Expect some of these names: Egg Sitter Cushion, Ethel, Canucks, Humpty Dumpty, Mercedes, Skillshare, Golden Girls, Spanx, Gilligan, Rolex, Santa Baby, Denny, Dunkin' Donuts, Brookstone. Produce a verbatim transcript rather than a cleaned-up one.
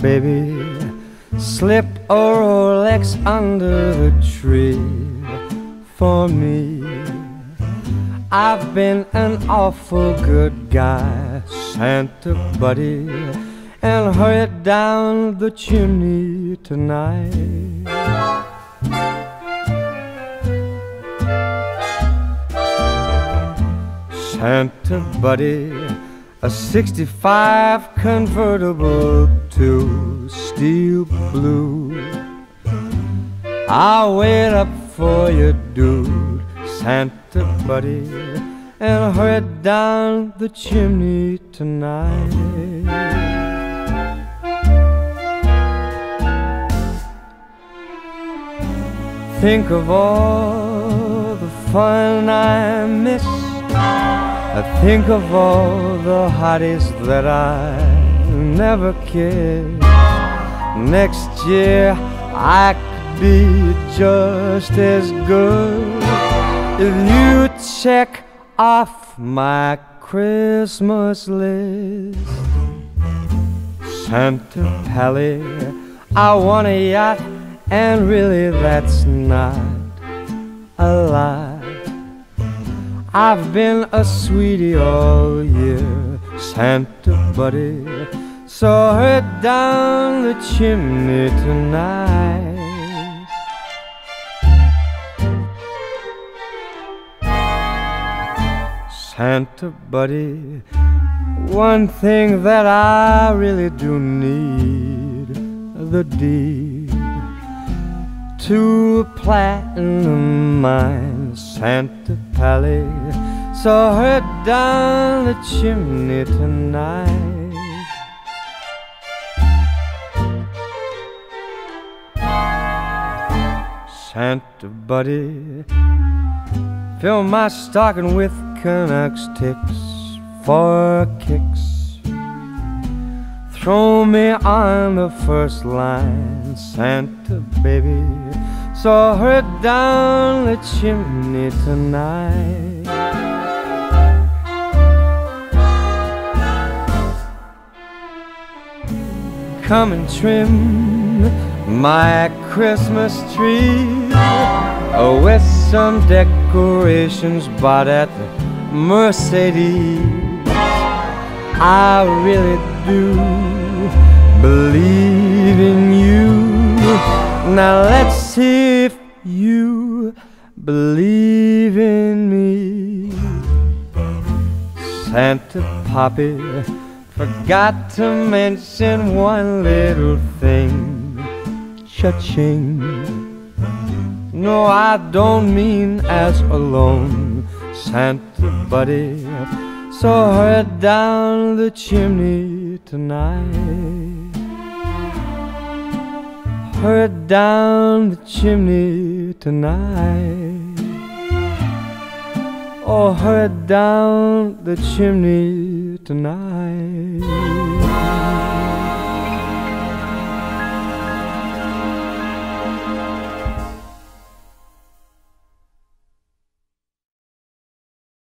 baby. Slip a Rolex under the tree for me. I've been an awful good guy, Santa buddy, and hurry down the chimney tonight. Santa buddy, a sixty-five convertible to steel blue. I'll wait up for you, dude, Santa buddy, and hurry down the chimney tonight. Think of all the fun I miss. I think of all the hotties that I never kissed. Next year I could be just as good if you check off my Christmas list. Santa Pally, I want a yacht, and really that's not a lot. I've been a sweetie all year, Santa buddy, so hurry down the chimney tonight. Santa buddy, one thing that I really do need, the deed to a platinum mine, Santa Pally, so hurry down the chimney tonight. Santa buddy, fill my stocking with Canucks ticks for kicks. Throw me on the first line, Santa baby, so hurry down the chimney tonight. Come and trim my Christmas tree with some decorations bought at the Mercedes. I really do believe in you. Now let's see if you believe in me. Santa Poppy, forgot to mention one little thing. Cha-ching. No, I don't mean as alone, Santa buddy, so hurry down the chimney tonight. Hurry down the chimney tonight. Oh, hurry down the chimney tonight.